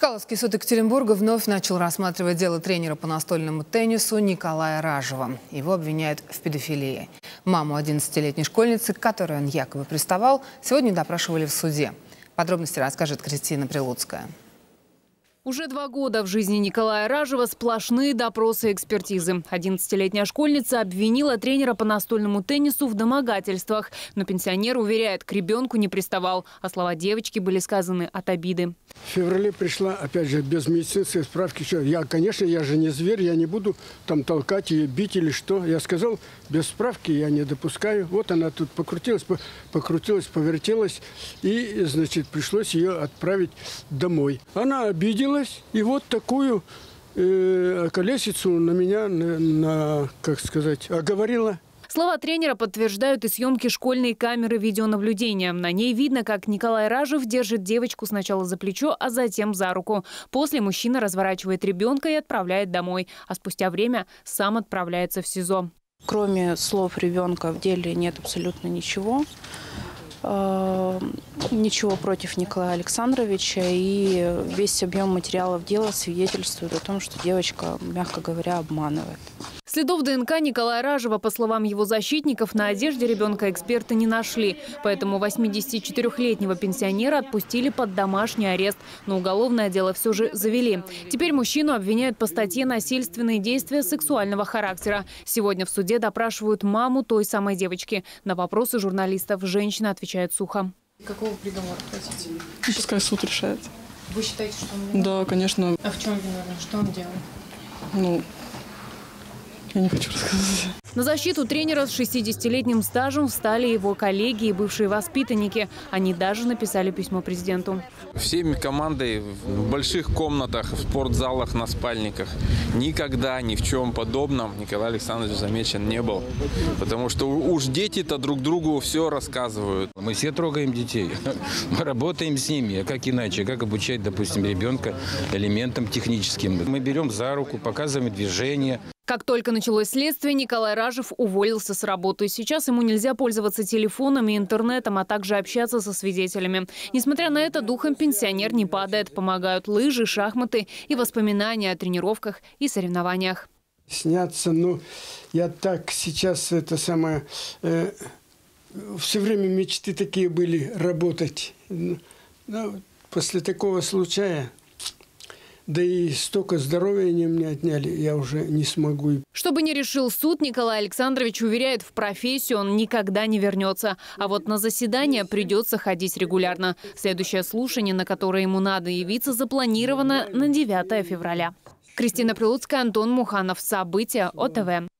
Чкаловский суд Екатеринбурга вновь начал рассматривать дело тренера по настольному теннису Николая Ражева. Его обвиняют в педофилии. Маму 11-летней школьницы, к которой он якобы приставал, сегодня допрашивали в суде. Подробности расскажет Кристина Прилуцкая. Уже 2 года в жизни Николая Ражева сплошные допросы и экспертизы. 11-летняя школьница обвинила тренера по настольному теннису в домогательствах. Но пенсионер уверяет, к ребенку не приставал. А слова девочки были сказаны от обиды. В феврале пришла, опять же, без медицинской справки. Конечно, я же не зверь, я не буду там толкать ее, бить или что. Я сказал, без справки я не допускаю. Вот она тут покрутилась, повертелась. И, значит, пришлось ее отправить домой. Она обиделась. И вот такую колесицу на меня, оговорила. Слова тренера подтверждают и съемки школьной камеры видеонаблюдения. На ней видно, как Николай Ражев держит девочку сначала за плечо, а затем за руку. После мужчина разворачивает ребенка и отправляет домой. А спустя время сам отправляется в СИЗО. Кроме слов ребенка в деле нет абсолютно ничего. Ничего против Николая Александровича, и весь объем материалов дела свидетельствует о том, что девочка, мягко говоря, обманывает. Следов ДНК Николая Ражева, по словам его защитников, на одежде ребенка эксперты не нашли. Поэтому 84-летнего пенсионера отпустили под домашний арест. Но уголовное дело все же завели. Теперь мужчину обвиняют по статье «Насильственные действия сексуального характера». Сегодня в суде допрашивают маму той самой девочки. На вопросы журналистов женщина отвечает сухо. Какого приговора хотите? Пускай суд решает. Вы считаете, что он виновен? Да, конечно. А в чем виновен? Что он делал? Ну... я не хочу рассказывать. На защиту тренера с 60-летним стажем встали его коллеги и бывшие воспитанники. Они даже написали письмо президенту. Всеми командой в больших комнатах, в спортзалах, на спальниках. Никогда ни в чем подобном Николай Александрович замечен не был. Потому что уж дети-то друг другу все рассказывают. Мы все трогаем детей. Мы работаем с ними. А как иначе? Как обучать, допустим, ребенка элементам техническим? Мы берем за руку, показываем движение. Как только началось следствие, Николай Ражев уволился с работы. Сейчас ему нельзя пользоваться телефоном и интернетом, а также общаться со свидетелями. Несмотря на это, духом пенсионер не падает. Помогают лыжи, шахматы и воспоминания о тренировках и соревнованиях. Снятся, я так сейчас все время мечты такие были работать. После такого случая... да и столько здоровья они мне отняли, я уже не смогу. Что бы ни решил суд, Николай Александрович уверяет, в профессию он никогда не вернется. А вот на заседание придется ходить регулярно. Следующее слушание, на которое ему надо явиться, запланировано на 9 февраля. Кристина Прилуцкая, Антон Муханов. События ОТВ.